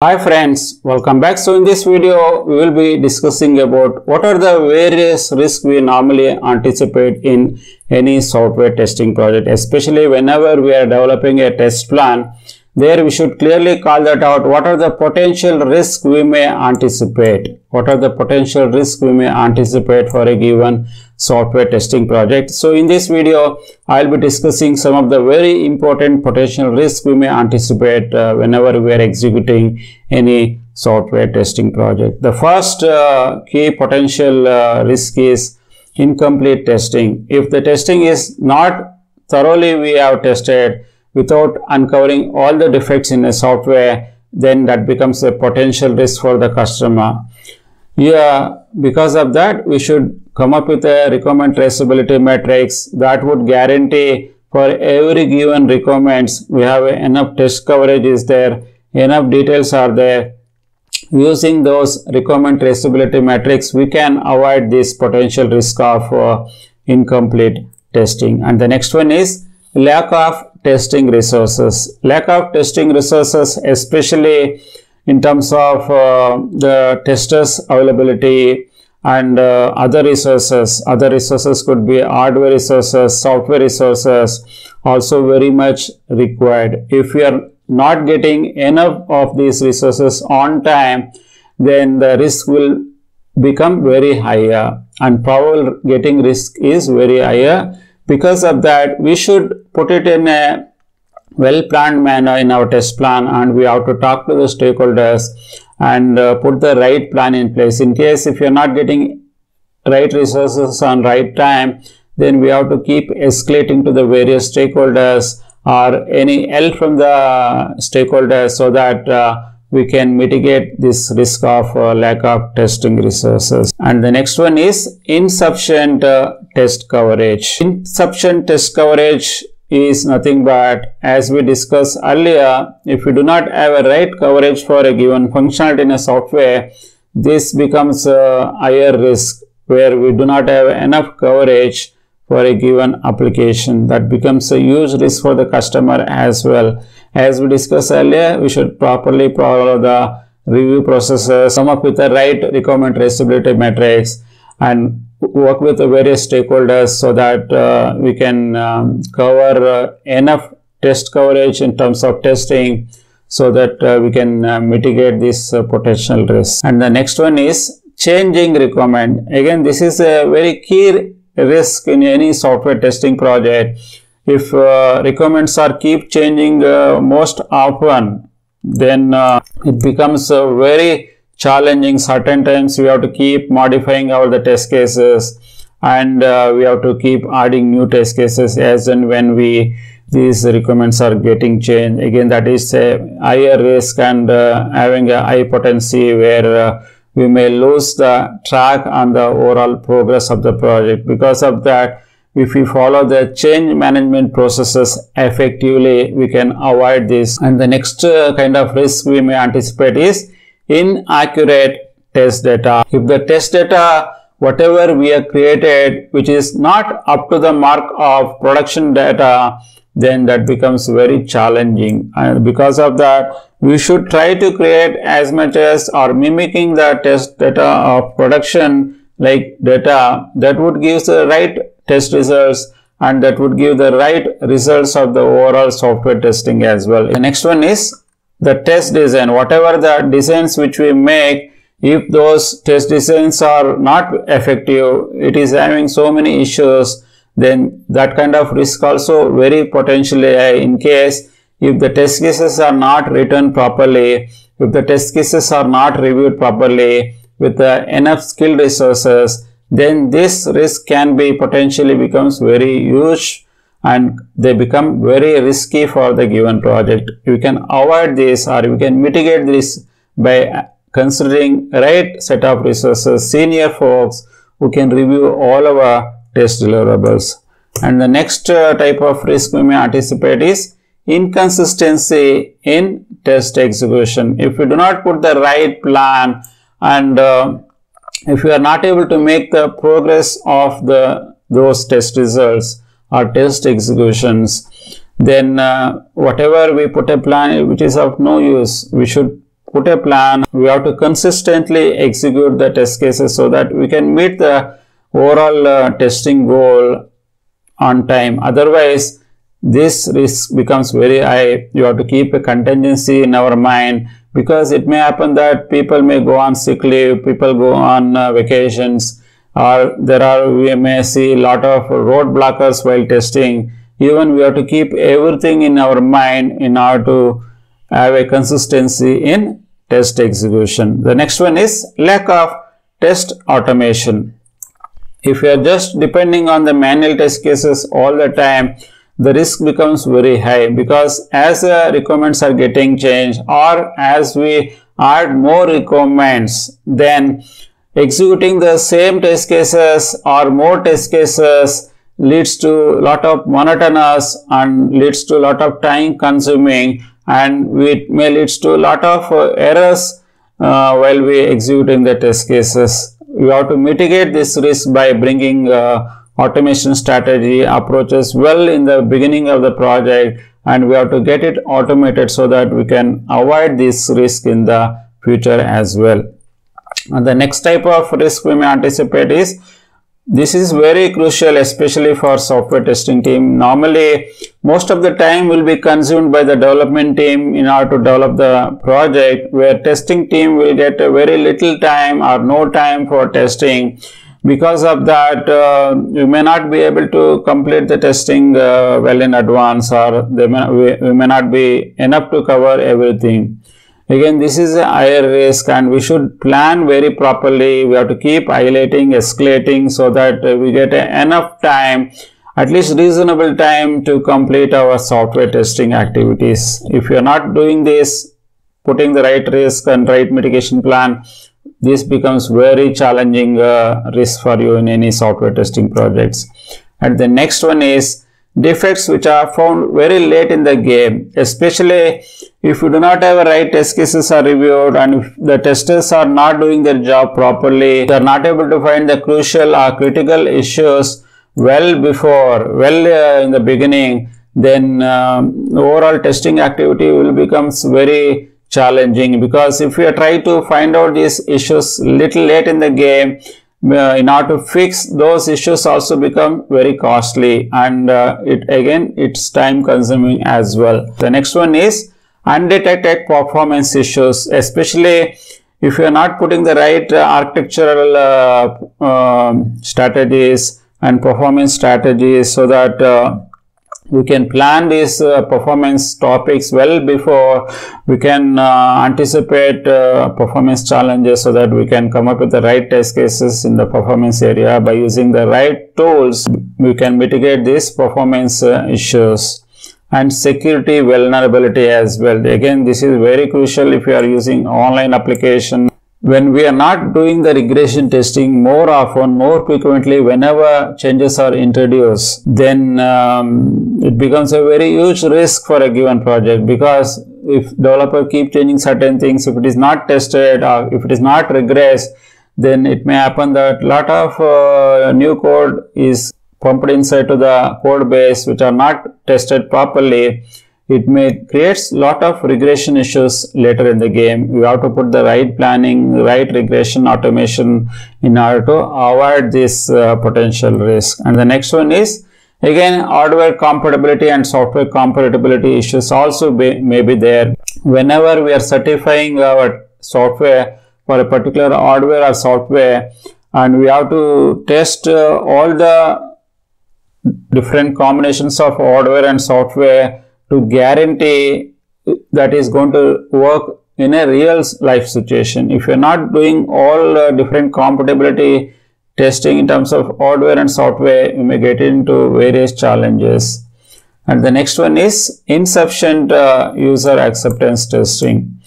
Hi friends, welcome back. So in this video we will be discussing about what are the various risks we normally anticipate in any software testing project, especially whenever we are developing a test plan. There we should clearly call that out. What are the potential risks we may anticipate? What are the potential risks we may anticipate for a given software testing project? So in this video, I'll be discussing some of the very important potential risks we may anticipate whenever we are executing any software testing project. The first key potential risk is incomplete testing. If the testing is not thoroughly we have tested without uncovering all the defects in a software, then that becomes a potential risk for the customer. Yeah, because of that, we should come up with a requirement traceability matrix that would guarantee for every given requirements, we have enough test coverage is there, enough details are there. Using those requirement traceability matrix, we can avoid this potential risk of incomplete testing. And the next one is lack of testing resources. Lack of testing resources, especially in terms of the testers availability and other resources. Other resources could be hardware resources, software resources, also very much required. If you are not getting enough of these resources on time, then the risk will become very higher and probable getting risk is very higher. Because of that, we should put it in a well-planned manner in our test plan, and we have to talk to the stakeholders and put the right plan in place. In case if you're not getting right resources on right time, then we have to keep escalating to the various stakeholders or any help from the stakeholders so that we can mitigate this risk of lack of testing resources. And the next one is insufficient test coverage. Insufficient test coverage is nothing but, as we discussed earlier, if we do not have a right coverage for a given functionality in a software, this becomes a higher risk where we do not have enough coverage for a given application. That becomes a huge risk for the customer as well. As we discussed earlier, we should properly follow the review processes, come up with the right requirement traceability matrix, and work with the various stakeholders so that we can cover enough test coverage in terms of testing so that we can mitigate this potential risk. And the next one is changing requirement. Again, this is a very key risk in any software testing project. If requirements are keep changing most often, then it becomes very challenging. Certain times we have to keep modifying all the test cases, and we have to keep adding new test cases as and when these requirements are getting changed. Again, that is a higher risk and having a high potency where we may lose the track on the overall progress of the project. Because of that, if we follow the change management processes effectively, we can avoid this. And the next kind of risk we may anticipate is inaccurate test data. If the test data, whatever we have created, which is not up to the mark of production data, then that becomes very challenging. And because of that, we should try to create as much as or mimicking the test data of production like data that would give the right test results, and that would give the right results of the overall software testing as well. The next one is the test design. Whatever the designs which we make, if those test designs are not effective, it is having so many issues, then that kind of risk also very potentially high. In case if the test cases are not written properly, if the test cases are not reviewed properly with enough skilled resources, then this risk can be potentially becomes very huge, and they become very risky for the given project. You can avoid this, or you can mitigate this by considering right set of resources, senior folks who can review all our test deliverables. And the next type of risk we may anticipate is inconsistency in test execution. If you do not put the right plan, and if you are not able to make the progress of those test results or test executions, then whatever we put a plan, which is of no use. We should put a plan, we have to consistently execute the test cases so that we can meet the overall testing goal on time. Otherwise, this risk becomes very high. You have to keep a contingency in our mind, because it may happen that people may go on sick leave, people go on vacations, or we may see a lot of road blockers while testing. Even we have to keep everything in our mind in order to have a consistency in test execution. The next one is lack of test automation. If you are just depending on the manual test cases all the time, the risk becomes very high, because as requirements are getting changed, or as we add more requirements, then executing the same test cases or more test cases leads to a lot of monotonous and leads to a lot of time consuming, and it may leads to a lot of errors while we executing the test cases. We have to mitigate this risk by bringing automation strategy approaches well in the beginning of the project, and we have to get it automated so that we can avoid this risk in the future as well. And the next type of risk we may anticipate is, this is very crucial especially for software testing team. Normally, most of the time will be consumed by the development team in order to develop the project, where testing team will get a very little time or no time for testing. Because of that, you may not be able to complete the testing well in advance, or we may not be enough to cover everything. Again, this is a higher risk, and we should plan very properly. We have to keep highlighting, escalating, so that we get enough time, at least reasonable time, to complete our software testing activities. If you are not doing this, putting the right risk and right mitigation plan, this becomes very challenging risk for you in any software testing projects. And the next one is defects which are found very late in the game, especially if you do not have a right test cases are reviewed, and if the testers are not doing their job properly, they are not able to find the crucial or critical issues in the beginning, then overall testing activity will becomes very challenging, because if you try to find out these issues little late in the game, in order to fix those issues also become very costly, and it's time consuming as well. The next one is undetected performance issues, especially if you are not putting the right architectural strategies and performance strategies, so that we can plan these performance topics well before we can anticipate performance challenges, so that we can come up with the right test cases in the performance area. By using the right tools, we can mitigate these performance issues. And security vulnerability as well. Again, this is very crucial if you are using online application. When we are not doing the regression testing more often, more frequently, whenever changes are introduced, then it becomes a very huge risk for a given project, because if developer keep changing certain things, if it is not tested or if it is not regressed, then it may happen that lot of new code is pumped inside to the code base which are not tested properly. It may create lot of regression issues later in the game. You have to put the right planning, right regression automation in order to avoid this potential risk. And the next one is again hardware compatibility and software compatibility issues also may be there. Whenever we are certifying our software for a particular hardware or software, and we have to test all the different combinations of hardware and software to guarantee that is going to work in a real life situation. If you are not doing all different compatibility testing in terms of hardware and software, you may get into various challenges. And the next one is insufficient user acceptance testing.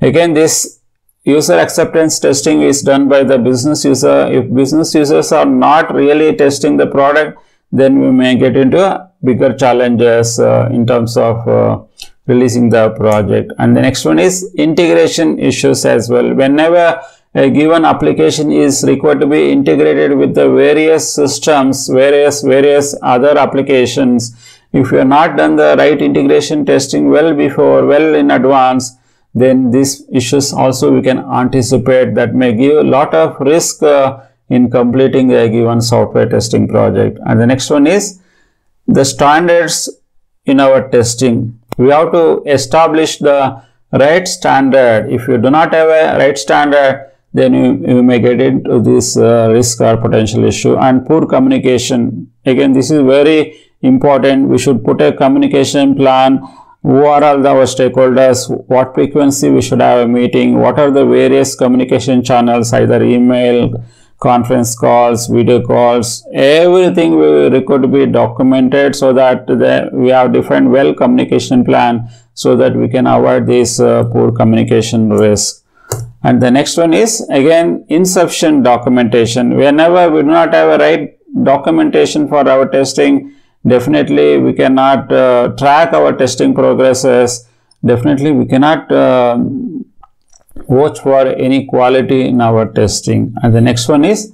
Again, this user acceptance testing is done by the business user. If business users are not really testing the product, then we may get into bigger challenges in terms of releasing the project. And the next one is integration issues as well. Whenever a given application is required to be integrated with the various systems, various other applications, if you have not done the right integration testing well in advance, then these issues also we can anticipate that may give a lot of risk in completing a given software testing project. And the next one is the standards in our testing. We have to establish the right standard. If you do not have a right standard, then you may get into this risk or potential issue. And poor communication. Again, this is very important. We should put a communication plan. Who are all our stakeholders? What frequency we should have a meeting? What are the various communication channels? Either email, conference calls, video calls. Everything could be documented so that we have different well communication plan so that we can avoid this poor communication risk. And the next one is again insufficient documentation. Whenever we do not have a right documentation for our testing, definitely we cannot track our testing progresses. Definitely we cannot watch for any quality in our testing. And the next one is,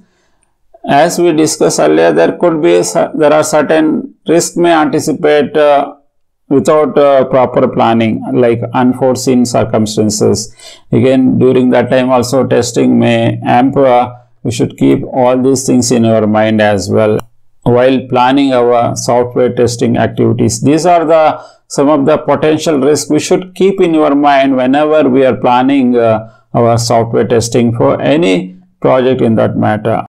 as we discussed earlier, there are certain risks may anticipate without proper planning, like unforeseen circumstances. Again, during that time also testing may hamper. We should keep all these things in our mind as well while planning our software testing activities. These are some of the potential risks we should keep in your mind whenever we are planning our software testing for any project in that matter.